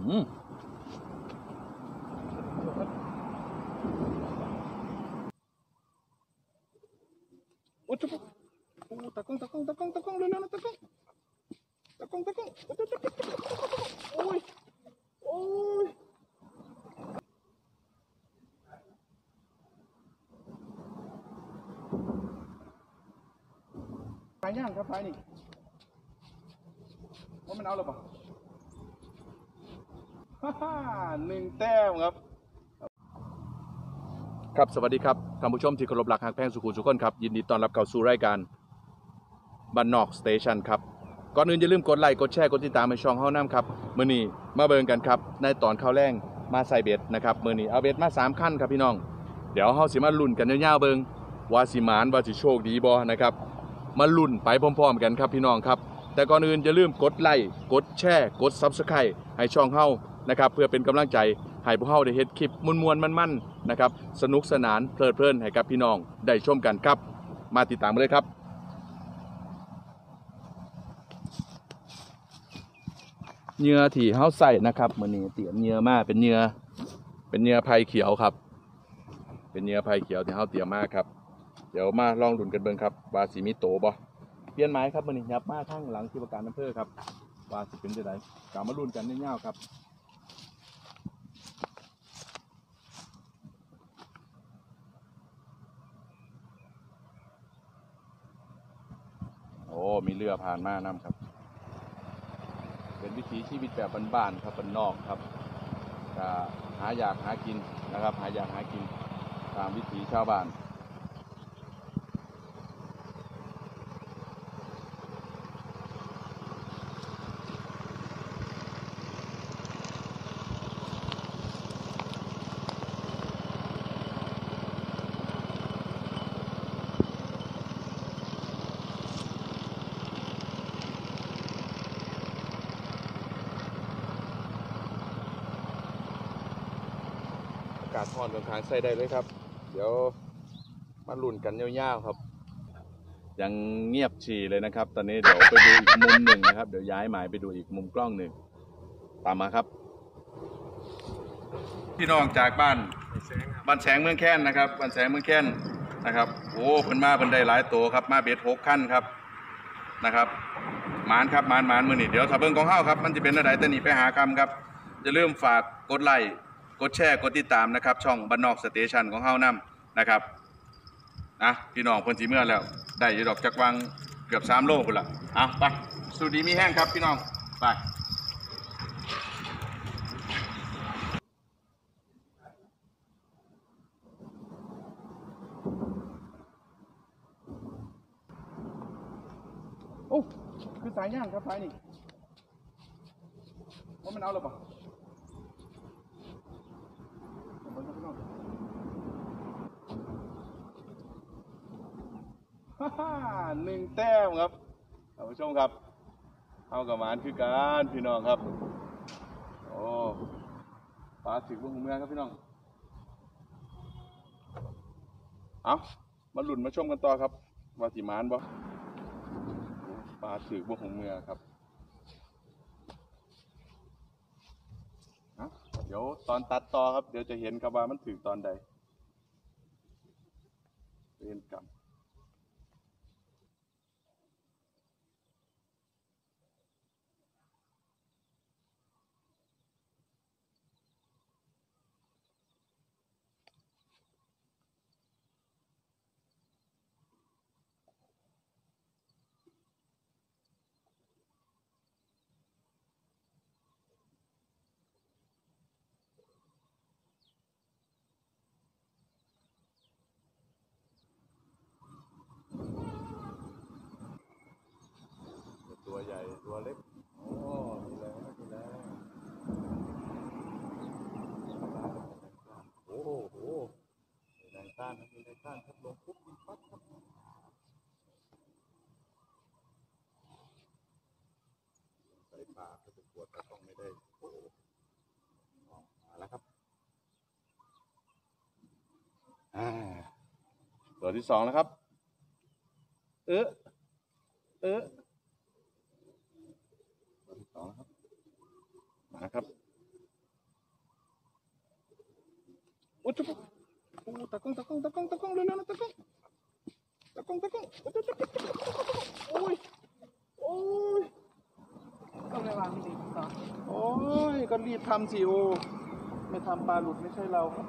โอ้โหตะกงตะกงตะกงตะกงเร็วๆนะตะกงตะกงตะกงโอ้ยโอ้ยสายย่างครับสายนี่ว่ามันเอาหรือเปล่าฮ่าหนึ่งแต้มครับครับสวัสดีครับท่านผู้ชมที่เคารพรักฮักแพงสุขุมสุขคนครับยินดีต้อนรับเข้าสู่รายการบ้านนอกสเตชันครับก่อนอื่นอย่าลืมกดไลค์กดแชร์กดติดตามให้ช่องเฮาน้ำครับมื้อนี้มาเบิ่งกันครับในตอนข้าวแรงมาใส่เบ็ดนะครับมื้อนี้เอาเบ็ดมา3ขั้นครับพี่น้องเดี๋ยวเฮาสิมาลุ้นกันยาวๆเบิ่งว่าสิหมานว่าสิโชคดีบ่นะครับมาลุ้นไปพร้อมๆกันครับพี่น้องครับแต่ก่อนอื่นอย่าลืมกดไลค์กดแชร์กด Subscribe ให้ช่องเฮานะครับเพื่อเป็นกำลังใจให้พวกเฮาได้เฮ็ดคลิปม่วนๆมันๆนะครับสนุกสนานเพลิดเพลินให้กับพี่น้องได้ชมกันครับมาติดตามเลยครับเนื้อที่เฮาใส่นะครับมื้อนี้เตรียมเนื้อมาเป็นเนื้อไผ่เขียวครับเป็นเนื้อไผ่เขียวที่เฮาเตรียมมาครับเดี๋ยวมาลองดุนกันเบิ่งครับว่าสิมีโตบ่เปลี่ยนไม้ครับมื้อนี้ยับมาทางหลังที่ประการอำเภอครับว่าสิเป็นจังได๋กลับมาลุ้นกันยาวๆครับโอ้มีเรือผ่านมาน้ำครับเป็นวิถีชีวิตแบบบ้านๆครับเป็นนอกครับหาอยากหากินนะครับหาอยากหากินตามวิถีชาวบ้านการทอดบางครั้งใส่ได้เลยครับเดี๋ยวมาลุ้นกันยาวๆครับยังเงียบฉี่เลยนะครับตอนนี้เดี๋ยวไปดูอีกมุมหนึ่งนะครับเดี๋ยวย้ายหมายไปดูอีกมุมกล้องหนึ่งตามมาครับพี่น้องจากบ้านแสงเมืองแค้นนะครับบ้านแสงเมืองแค้นนะครับโอ้เพิ่นมาเพิ่นได้หลายตัวครับมาเบ็ด6ขั้นครับนะครับหมานครับหมานมือนี่เดี๋ยวถ้าเบิ่งของเฮาครับมันจะเป็นอะไรแต่นี่ไปหากรรมครับอย่าลืมฝากกดไลค์กดแชร์กดติดตามนะครับช่องบ้านนอกสเตชันของเฮานำนะครับนะพี่น้องคนสีเมื่อแล้วได้อยู่ดอกจักวังเกือบ3 โลพุ่นละเอาไปสุดีมีแห้งครับพี่น้องไปโอ้คือสายย่างครับสายนี่ว่ามันเอาหรือเปล่าหนึ่งแต้มครับท่านผู้ชมครับเอากับหมานคือการพี่น้องครับโอ้ปลาถึงพวกหูเมืองครับพี่น้องเอามาหลุดมาชมกันต่อครับว่าสีหมานบ่ปลาถึงพวกหูเมืองครับเดี๋ยวตอนตัดต่อครับเดี๋ยวจะเห็นครับว่ามันถึงตอนใดเรียนกรรมตัวใหญ่ตัวเล็กโอ้มีแรงมีแรงโอ้โหมีแรงต้านมีแรงต้านครับลงปุ๊บยิงปั๊บครับใส่ปากก็จะปวดแต่ต้องไม่ได้โอ้มาแล้วครับตัวที่2นะครับตัวที่ 2 นะครับมาครับ cepet. Oh, takung, lelana takung. Takung. Oi. Oi. ต้องระวังดิต่อโอ้ยก็รีบทำสิโอไม่ทำปลาหลุดไม่ใช่เราครับ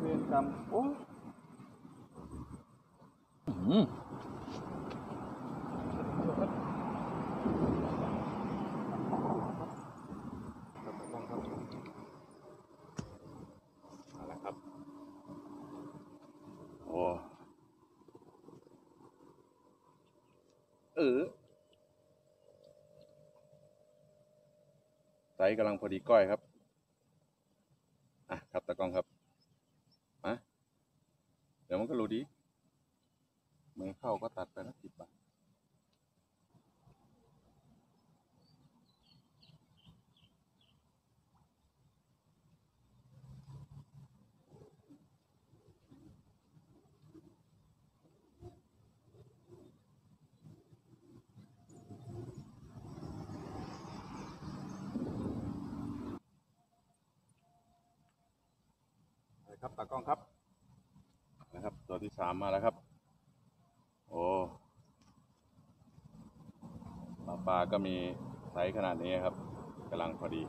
เวรกรรมโอ้ไซส์กำลังพอดีก้อยครับอ่ะครับตะกองครับมาเดี๋ยวมันก็รู้ดีมือเข้าก็ตัดไปนะ10 บาทครับตากล้องครับนะครับตัวที่3มาแล้วครับโอ้ปลาก็มีไซส์ขนาดนี้ครับกำลังพอดี